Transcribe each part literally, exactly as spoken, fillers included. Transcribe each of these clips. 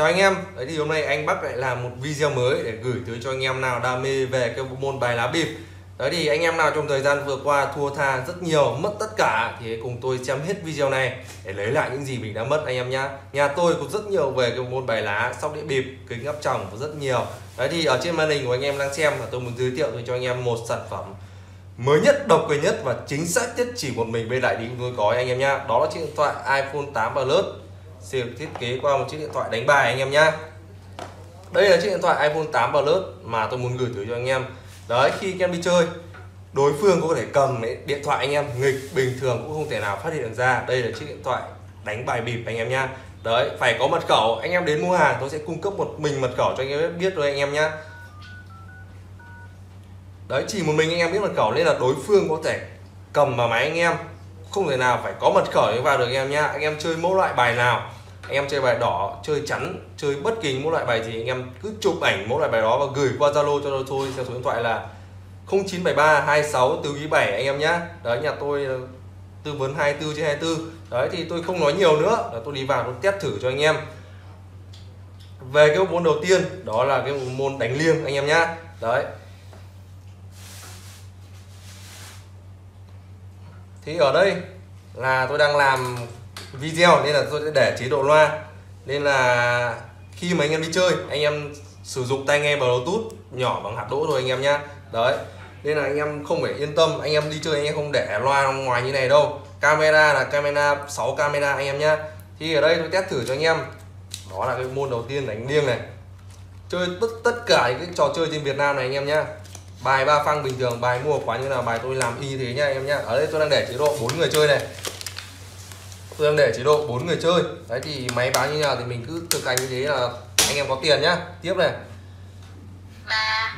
Chào anh em, đấy thì hôm nay anh Bắc lại làm một video mới để gửi tới cho anh em nào đam mê về cái môn bài lá bịp. Đấy thì anh em nào trong thời gian vừa qua thua tha rất nhiều, mất tất cả thì cùng tôi xem hết video này để lấy lại những gì mình đã mất anh em nhá. Nhà tôi có rất nhiều về cái môn bài lá, sóc đĩa bịp, kính áp tròng có rất nhiều. Đấy thì ở trên màn hình của anh em đang xem là tôi muốn giới thiệu cho anh em một sản phẩm mới nhất, độc quyền nhất và chính xác nhất chỉ một mình bên đại lý tôi có anh em nhá. Đó là chiếc điện thoại iPhone tám Plus, sẽ thiết kế qua một chiếc điện thoại đánh bài anh em nhá. Đây là chiếc điện thoại iPhone tám Plus mà tôi muốn gửi tới cho anh em. Đấy, khi anh em đi chơi, đối phương có thể cầm điện thoại anh em nghịch bình thường cũng không thể nào phát hiện được ra. Đây là chiếc điện thoại đánh bài bịp anh em nhá. Đấy, phải có mật khẩu. Anh em đến mua hàng tôi sẽ cung cấp một mình mật khẩu cho anh em biết rồi anh em nhá. Đấy, chỉ một mình anh em biết mật khẩu nên là đối phương có thể cầm vào máy anh em, không thể nào phải có mật khẩu vào được anh em nhá. Anh em chơi mỗi loại bài nào, anh em chơi bài đỏ, chơi chắn, chơi bất kỳ mỗi loại bài gì, anh em cứ chụp ảnh mỗi loại bài đó và gửi qua Zalo cho tôi theo số điện thoại là không chín bảy ba hai sáu bốn bảy anh em nhá. Đấy, nhà tôi tư vấn hai mươi tư trên hai mươi tư. Đấy thì tôi không nói nhiều nữa, là tôi đi vào tôi test thử cho anh em. Về cái môn đầu tiên đó là cái môn đánh liêng anh em nhá. Đấy. Thì ở đây là tôi đang làm video nên là tôi sẽ để chế độ loa, nên là khi mà anh em đi chơi anh em sử dụng tai nghe Bluetooth nhỏ bằng hạt đỗ thôi anh em nhá. Đấy nên là anh em không phải yên tâm, anh em đi chơi anh em không để loa ngoài như này đâu. Camera là camera sáu camera anh em nhá. Thì ở đây tôi test thử cho anh em, đó là cái môn đầu tiên đánh liêng này, chơi tất tất cả những cái trò chơi trên Việt Nam này anh em nhá. Bài ba phăng bình thường, bài mua quá như nào bài tôi làm y thế nha em nhá. Ở đây tôi đang để chế độ bốn người chơi này, tôi đang để chế độ bốn người chơi. Đấy thì máy báo như nào thì mình cứ thực hành như thế là anh em có tiền nhá. Tiếp này,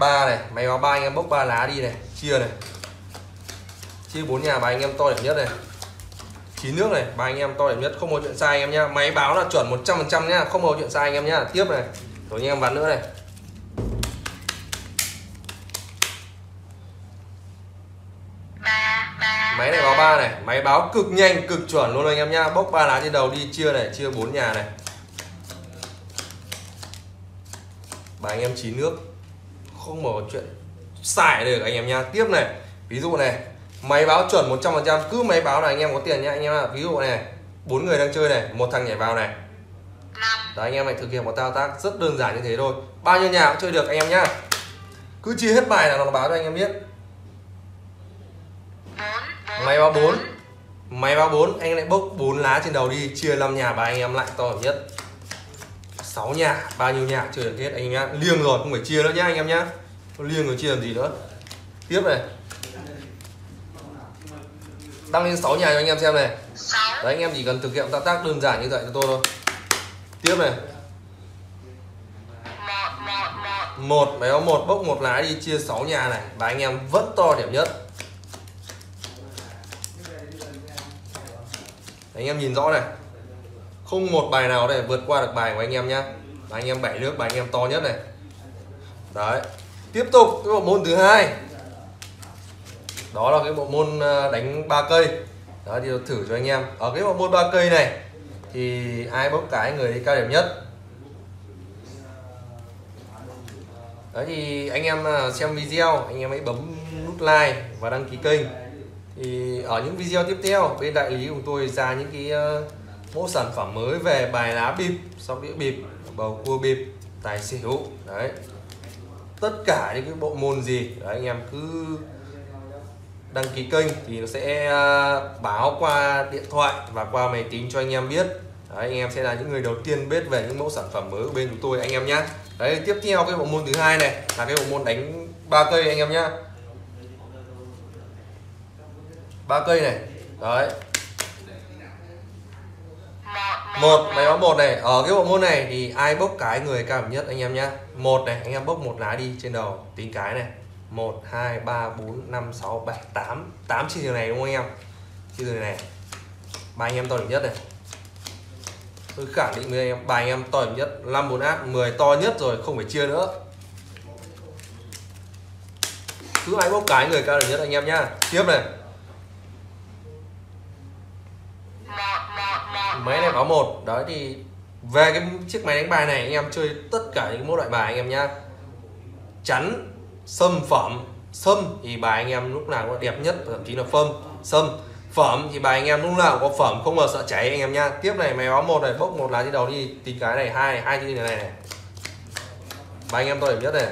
ba này, máy báo ba anh em bốc ba lá đi này, chia này, chia bốn nhà bài anh em to điểm nhất này, chín nước này bài anh em to điểm nhất, không có chuyện sai anh em nhá. Máy báo là chuẩn một trăm phần trăm nhá, không có chuyện sai anh em nhá. Tiếp này, rồi anh em bắn nữa này, máy này báo ba này, máy báo cực nhanh cực chuẩn luôn anh em nhá. Bốc ba lá trên đầu đi, chia này, chia bốn nhà này, bài anh em chín nước, không mở chuyện xài được anh em nhá. Tiếp này, ví dụ này, máy báo chuẩn một trăm phần trăm, cứ máy báo là anh em có tiền nhá anh em ạ. Ví dụ này, bốn người đang chơi này, một thằng nhảy vào này. Đấy, anh em này thực hiện một thao tác rất đơn giản như thế thôi, bao nhiêu nhà cũng chơi được anh em nhá. Cứ chia hết bài là nó báo cho anh em biết. Máy báo bốn, máy báo bốn anh lại bốc bốn lá trên đầu đi, chia năm nhà và anh em lại to nhất, sáu nhà, bao nhiêu nhà chơi được hết anh em nhá. Liêng rồi không phải chia nữa nhá anh em nhá, liêng rồi chia làm gì nữa. Tiếp này, đăng lên sáu nhà cho anh em xem này. Đấy, anh em chỉ cần thực hiện thao tác đơn giản như vậy cho tôi thôi. Tiếp này, một, máy báo một bốc một lá đi, chia sáu nhà này và anh em vẫn to điểm nhất. Anh em nhìn rõ này, không một bài nào để vượt qua được bài của anh em nhá. Và anh em bảy nước, bài anh em to nhất này. Đấy, tiếp tục cái bộ môn thứ hai, đó là cái bộ môn đánh ba cây. Đó thì thử cho anh em. Ở cái bộ môn ba cây này thì ai bốc cái người đấy cao điểm nhất. Đấy thì anh em xem video anh em hãy bấm nút like và đăng ký kênh. Thì ở những video tiếp theo bên đại lý của tôi ra những cái uh, mẫu sản phẩm mới về bài lá bịp, sóc đĩa bịp, bầu cua bịp, tài xỉu. Đấy, tất cả những cái bộ môn gì đấy, anh em cứ đăng ký kênh thì nó sẽ uh, báo qua điện thoại và qua máy tính cho anh em biết. Đấy, anh em sẽ là những người đầu tiên biết về những mẫu sản phẩm mới của bên chúng tôi anh em nhé. Đấy, tiếp theo cái bộ môn thứ hai này là cái bộ môn đánh ba cây anh em nhé. Ba cây này, đấy, một, máy báo một này. Ở cái bộ môn này thì ai bốc cái người cao điểm nhất anh em nhá. Một này, anh em bốc một lá đi trên đầu, tính cái này, một hai ba bốn năm sáu bảy tám, tám chi trường này đúng không anh em, chi trường này bài anh em to điểm nhất này, tôi khẳng định với anh em bài anh em to điểm nhất. Năm bốn áp mười to nhất rồi, không phải chia nữa, cứ ai bốc cái người cao điểm nhất anh em nhá. Tiếp này, máy này báo một. Đấy thì Về cái chiếc máy đánh bài này anh em chơi tất cả những mẫu loại bài anh em nhá. Chắn, sâm, phẩm. Sâm thì bài anh em lúc nào cũng đẹp nhất, thậm chí là phâm, sâm. Phẩm thì bài anh em lúc nào có phẩm, không mà sợ cháy anh em nhá. Tiếp này máy báo một này, bốc một lá trên đầu đi, tí cái này hai, hai trên này này. Bài anh em to điểm nhất này.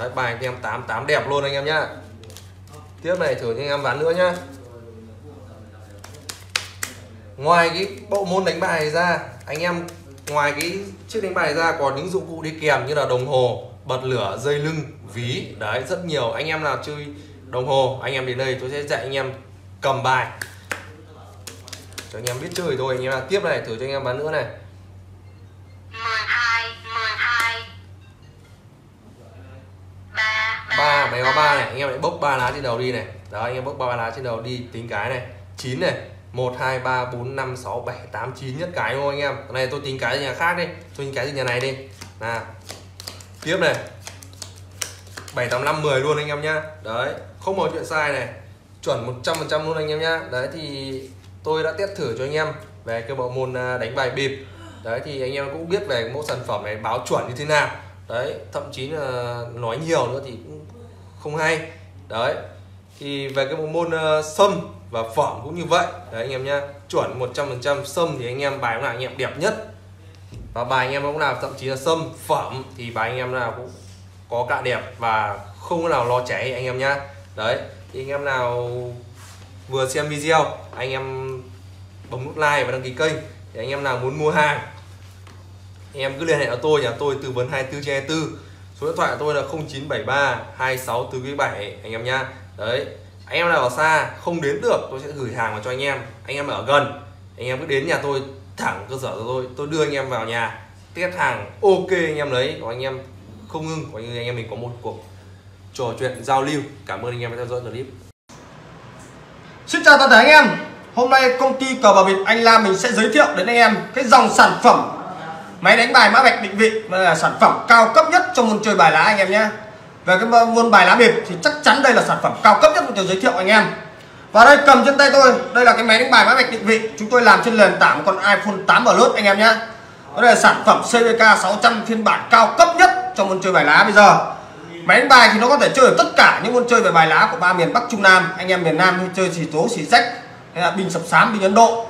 Đấy, bài anh em tám tám đẹp luôn anh em nhá. Tiếp này thử cho anh em ván nữa nhá. Ngoài cái bộ môn đánh bài ra, anh em ngoài cái chiếc đánh bài ra còn những dụng cụ đi kèm như là đồng hồ, bật lửa, dây lưng, ví. Đấy, rất nhiều. Anh em nào chơi đồng hồ, anh em đến đây tôi sẽ dạy anh em cầm bài cho anh em biết chơi thôi anh em ạ. Tiếp này thử cho anh em bán nữa này. Ba, máy có ba này, anh em lại bốc ba lá trên đầu đi này. Đó, anh em bốc ba lá trên đầu đi, tính cái này. chín này, một hai ba bốn năm sáu bảy tám chín nhất cái thôi anh em. Cái này tôi tính cái nhà khác đi, tôi tính cái từ nhà này đi. Nào. Tiếp này. bảy tám năm mười luôn anh em nhá. Đấy, không có chuyện sai này. Chuẩn một trăm phần trăm luôn anh em nhá. Đấy thì tôi đã test thử cho anh em về cái bộ môn đánh bài bịp. Đấy thì anh em cũng biết về mẫu sản phẩm này báo chuẩn như thế nào. Đấy, thậm chí là nói nhiều nữa thì cũng không hay. Đấy. Thì về cái bộ môn sâm và phẩm cũng như vậy. Đấy anh em nhá, chuẩn một trăm phần trăm. Sâm thì anh em bài cũng là anh em đẹp nhất. Và bài anh em cũng là thậm chí là sâm, phẩm thì bài anh em nào cũng có cả đẹp và không có nào lo cháy anh em nhá. Đấy, thì anh em nào vừa xem video, anh em bấm nút like và đăng ký kênh. Thì anh em nào muốn mua hàng, anh em cứ liên hệ với tôi, nhà tôi tư vấn hai mươi tư trên hai mươi tư. Số điện thoại của tôi là không chín bảy ba hai sáu bốn bảy bảy anh em nhá. Đấy, anh em nào ở xa không đến được tôi sẽ gửi hàng vào cho anh em. Anh em ở gần, anh em cứ đến nhà tôi thẳng cơ sở của tôi, tôi đưa anh em vào nhà test hàng, ok anh em lấy, còn anh em không ngưng, còn như anh em mình có một cuộc trò chuyện giao lưu. Cảm ơn anh em đã theo dõi clip. Xin chào tất cả anh em. Hôm nay công ty cờ bạc Việt Anh Lam mình sẽ giới thiệu đến anh em cái dòng sản phẩm máy đánh bài mã vạch định vị là sản phẩm cao cấp nhất trong môn chơi bài lá anh em nhé. Về cái môn bài lá bịp thì chắc chắn đây là sản phẩm cao cấp nhất mình giới thiệu anh em. Và đây cầm trên tay tôi, đây là cái máy đánh bài mã vạch định vị chúng tôi làm trên nền tảng con iPhone tám Plus anh em nhé. Đây là sản phẩm C V K sáu trăm phiên bản cao cấp nhất trong môn chơi bài lá bây giờ. Máy đánh bài thì nó có thể chơi ở tất cả những môn chơi về bài lá của ba miền Bắc Trung Nam. Anh em miền Nam chơi xì tố, xì rách hay là binh sập sám, binh Ấn Độ.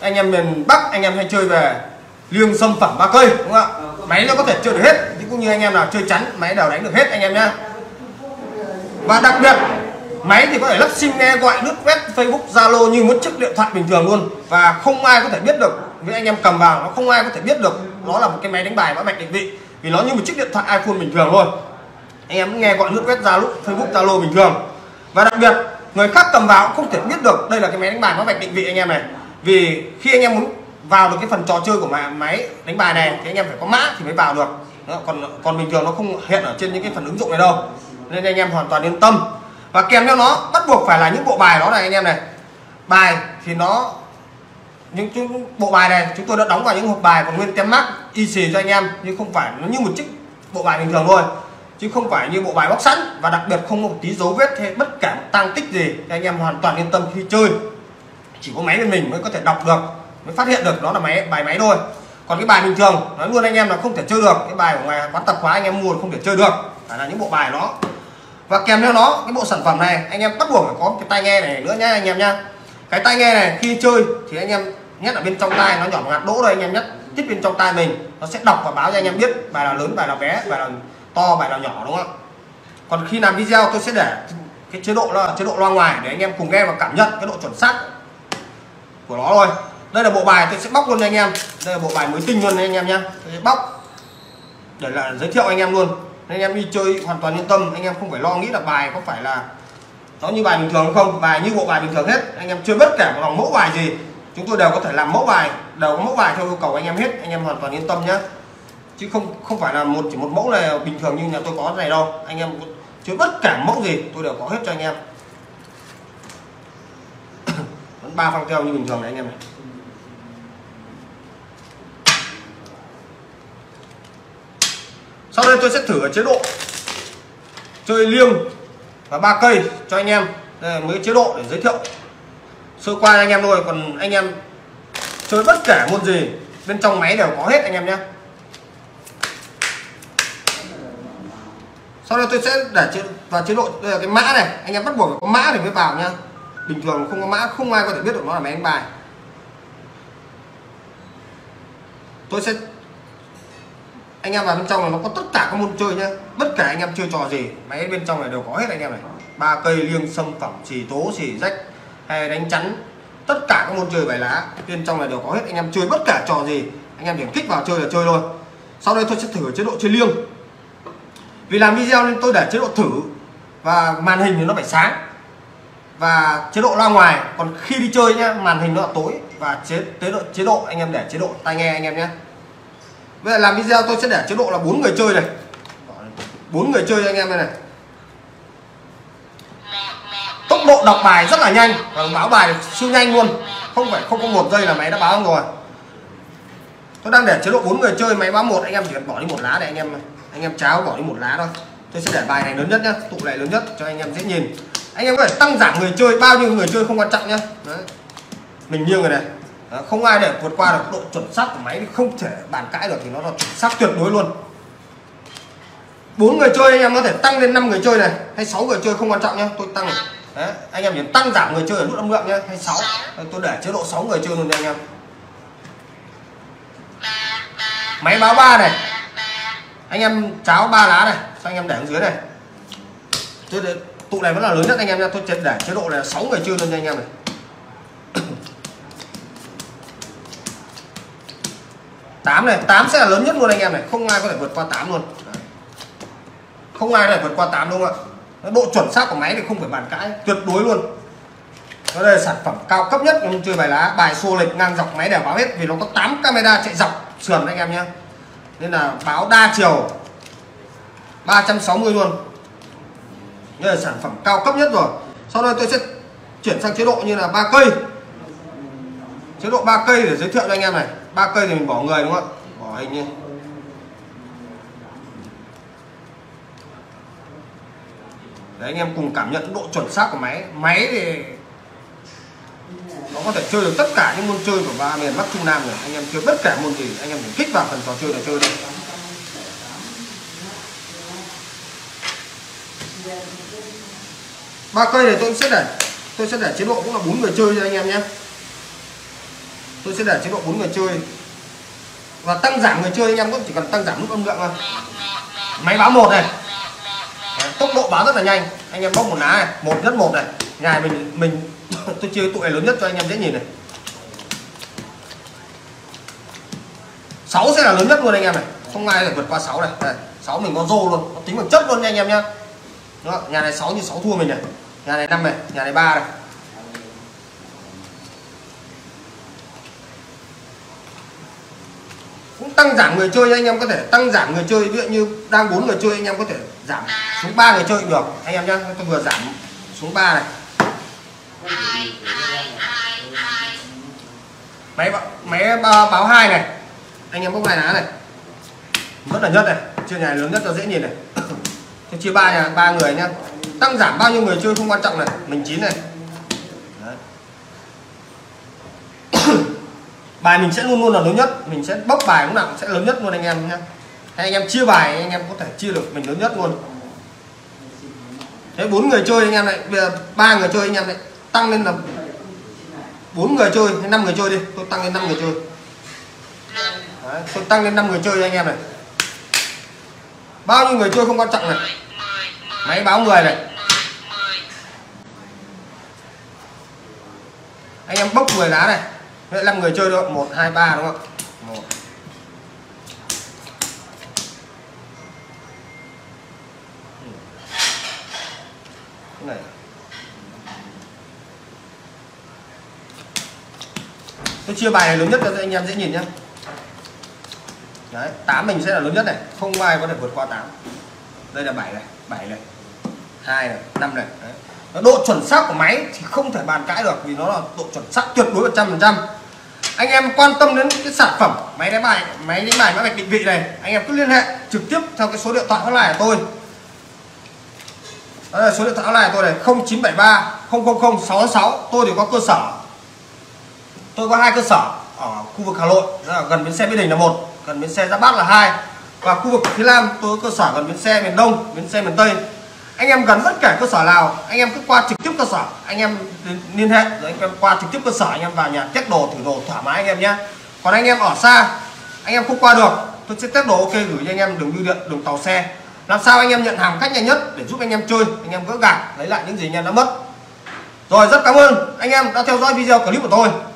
Anh em miền Bắc anh em hay chơi về liêng, sâm, phẩm, ba cây đúng không ạ? Máy nó có thể chơi được hết, cũng như anh em nào chơi chắn máy nào đánh được hết anh em nhá. Và đặc biệt máy thì có thể lắp sim nghe gọi lướt web, Facebook, Zalo như một chiếc điện thoại bình thường luôn, và không ai có thể biết được, với anh em cầm vào nó không ai có thể biết được nó là một cái máy đánh bài mã vạch định vị, vì nó như một chiếc điện thoại iPhone bình thường luôn. Anh em nghe gọi lướt web, Zalo, Facebook, Zalo bình thường. Và đặc biệt người khác cầm vào cũng không thể biết được đây là cái máy đánh bài mã vạch định vị anh em này, vì khi anh em muốn vào được cái phần trò chơi của máy đánh bài này thì anh em phải có mã thì mới vào được. Đó, còn còn bình thường nó không hiện ở trên những cái phần ứng dụng này đâu, nên anh em hoàn toàn yên tâm. Và kèm theo nó bắt buộc phải là những bộ bài đó này anh em này. Bài thì nó những, những bộ bài này chúng tôi đã đóng vào những hộp bài còn nguyên tem mác y xì cho anh em, nhưng không phải nó như một chiếc bộ bài bình thường thôi, chứ không phải như bộ bài bóc sẵn. Và đặc biệt không có một tí dấu vết hay bất cả tang tích gì, thì anh em hoàn toàn yên tâm khi chơi. Chỉ có máy bên mình mới có thể đọc được, mới phát hiện được nó là máy bài máy thôi. Còn cái bài bình thường nói luôn anh em là không thể chơi được, cái bài của ngoài quán tạp hóa anh em mua không thể chơi được, phải là những bộ bài đó. Và kèm theo nó cái bộ sản phẩm này anh em bắt buộc phải có cái tai nghe này nữa nhá anh em nhá. Cái tai nghe này khi chơi thì anh em nhét ở bên trong tai, nó nhỏ một hạt đỗ đây anh em nhét tiếp bên trong tai mình, nó sẽ đọc và báo cho anh em biết bài nào lớn, bài nào bé, bài nào to, bài nào nhỏ đúng không ạ. Còn khi làm video tôi sẽ để cái chế độ là chế độ loa ngoài để anh em cùng nghe và cảm nhận cái độ chuẩn xác của nó thôi. Đây là bộ bài tôi sẽ bóc luôn anh em. Đây là bộ bài mới tinh luôn anh em nhé. Tôi sẽ bóc để là giới thiệu anh em luôn. Nên anh em đi chơi hoàn toàn yên tâm, anh em không phải lo nghĩ là bài có phải là nó như bài bình thường không. Bài như bộ bài bình thường hết. Anh em chơi bất kể một mẫu bài gì, chúng tôi đều có thể làm mẫu bài, đều có mẫu bài theo yêu cầu anh em hết. Anh em hoàn toàn yên tâm nhé. Chứ không không phải là một chỉ một mẫu này bình thường như nhà tôi có này đâu. Anh em chơi bất cả mẫu gì tôi đều có hết cho anh em. Vẫn ba phăng keo như bình thường này anh em này. Sau đây tôi sẽ thử ở chế độ chơi liêng và ba cây cho anh em. Đây là mấy chế độ để giới thiệu sơ qua anh em thôi. Còn anh em chơi bất kể môn gì bên trong máy đều có hết anh em nhé. Sau đây tôi sẽ để chế, vào chế độ đây là cái mã này, anh em bắt buộc phải có mã thì mới vào nhá, bình thường không có mã không ai có thể biết được nó là máy đánh bài. Tôi sẽ anh em vào bên trong này nó có tất cả các môn chơi nhá, bất kể anh em chơi trò gì máy bên trong này đều có hết anh em này, ba cây liêng sâm phẩm xì tố xì rách hay đánh chắn, tất cả các môn chơi bài lá bên trong này đều có hết, anh em chơi bất cả trò gì anh em điểm kích vào chơi là chơi thôi. Sau đây tôi sẽ thử chế độ chơi liêng, vì làm video nên tôi để chế độ thử và màn hình thì nó phải sáng và chế độ loa ngoài, còn khi đi chơi nhá màn hình nó là tối và chế chế độ chế độ anh em để chế độ tai nghe anh em nhé. Bây giờ làm video tôi sẽ để chế độ là bốn người chơi này, bốn người chơi anh em đây này. Tốc độ đọc bài rất là nhanh và báo bài siêu nhanh luôn, không phải không có một giây là máy đã báo xong rồi. Tôi đang để chế độ bốn người chơi, máy báo một anh em chỉ cần bỏ đi một lá để anh em anh em cháo bỏ đi một lá thôi. Tôi sẽ để bài này lớn nhất nhá, tụ này lớn nhất cho anh em dễ nhìn. Anh em có thể tăng giảm người chơi, bao nhiêu người chơi không quan trọng nhá. Đấy. Mình nghiêng rồi này. Đó, không ai để vượt qua được độ chuẩn xác của máy, không thể bàn cãi được thì nó là chuẩn xác tuyệt đối luôn. Bốn người chơi anh em có thể tăng lên năm người chơi này hay sáu người chơi không quan trọng nhá, tôi tăng này. Đấy, anh em chỉ tăng giảm người chơi ở nút âm lượng nhá, hay sáu. Tôi để chế độ sáu người chơi luôn nha anh em. Máy báo ba này. Anh em cháo ba lá này, xong anh em để ở dưới này. Tôi để, tụ này vẫn là lớn nhất anh em nha, tôi chết để chế độ này là sáu người chơi luôn nha anh em này. tám này, tám sẽ là lớn nhất luôn anh em này, không ai có thể vượt qua tám luôn. Đấy. Không ai có thể vượt qua tám đúng không ạ? Độ chuẩn xác của máy thì không phải bàn cãi, tuyệt đối luôn. Đó đây là sản phẩm cao cấp nhất trong chơi bài lá, bài xô lệch ngang dọc máy đều báo hết vì nó có tám camera chạy dọc sườn anh em nhé. Nên là báo đa chiều ba trăm sáu mươi luôn. Đây là sản phẩm cao cấp nhất rồi. Sau đây tôi sẽ chuyển sang chế độ như là ba cây. Chế độ ba cây để giới thiệu cho anh em này. ba cây thì mình bỏ người đúng không ạ? Bỏ hình đi. Đấy, anh em cùng cảm nhận độ chuẩn xác của máy. Máy thì nó có thể chơi được tất cả những môn chơi của ba miền Bắc Trung Nam rồi. Anh em chơi bất cả môn gì anh em kích vào phần trò chơi để chơi thôi. Ba cây này tôi sẽ để tôi sẽ để chế độ cũng là bốn người chơi cho anh em nhé. Tôi sẽ để chế độ bốn người chơi và tăng giảm người chơi, anh em cũng chỉ cần tăng giảm nút âm lượng thôi. Máy báo một này, tốc độ báo rất là nhanh, anh em bóc một lá này, một rất một này, nhà mình mình tôi chia tụi này lớn nhất cho anh em dễ nhìn này. sáu sẽ là lớn nhất luôn anh em này, không ai phải vượt qua sáu này. Đây, sáu mình có rô luôn, có tính bằng chất luôn nha anh em nhá. Đó, nhà này sáu như sáu thua mình này, nhà này năm này, nhà này ba này. Cũng tăng giảm người chơi nha, anh em có thể tăng giảm người chơi, ví dụ như đang bốn người chơi anh em có thể giảm xuống ba người chơi được anh em nhá. Tôi vừa giảm xuống ba này. Máy máy báo hai này, anh em bốc hai lá này, rất là nhất này, chơi nhà lớn nhất cho dễ nhìn này. Tôi chia ba nhà ba người nhá, tăng giảm bao nhiêu người chơi không quan trọng này, mình chín này. Đấy. Bài mình sẽ luôn luôn là lớn nhất, mình sẽ bóc bài lúc nào cũng sẽ lớn nhất luôn anh em nhá. Hay anh em chia bài anh em có thể chia được mình lớn nhất luôn. Thế bốn người chơi anh em này, bây giờ ba người chơi anh em này tăng lên là bốn người chơi hay năm người chơi đi, tôi tăng lên năm người chơi. Đấy, tôi tăng lên năm người chơi anh em này. Bao nhiêu người chơi không quan trọng này. Máy báo mười này. Anh em bốc mười lá này. Vậy năm người chơi được một hai ba đúng không ạ? một. Cái này tôi chia bài này lớn nhất cho anh em dễ nhìn nhé. Đấy, tám mình sẽ là lớn nhất này, không ai có thể vượt qua tám. Đây là bảy này, bảy này, hai này, năm này. Đấy. Nó độ chuẩn xác của máy thì không thể bàn cãi được vì nó là độ chuẩn xác tuyệt đối một trăm phần trăm. Anh em quan tâm đến cái sản phẩm máy đánh bài, máy đánh bài mã vạch định vị này, anh em cứ liên hệ trực tiếp theo cái số điện thoại hotline của tôi. Đó là số điện thoại hotline của tôi này, không chín bảy ba không không không sáu sáu. Tôi thì có cơ sở, tôi có hai cơ sở. ở khu vực Hà Nội, đó là gần bến xe Mỹ Đình là một, gần bến xe Giáp Bát là hai, và khu vực phía Nam tôi có cơ sở gần bến xe miền Đông, bến xe miền Tây. Anh em gần bất kể cơ sở nào, anh em cứ qua trực tiếp cơ sở, anh em liên hệ rồi anh em qua trực tiếp cơ sở, anh em vào nhà test đồ thử đồ thoải mái anh em nhé. Còn anh em ở xa, anh em không qua được, tôi sẽ test đồ ok gửi cho anh em đường bưu điện, đường tàu xe, làm sao anh em nhận hàng cách nhanh nhất để giúp anh em chơi, anh em gỡ gạc lấy lại những gì anh em đã mất. Rồi, rất cảm ơn anh em đã theo dõi video clip của tôi.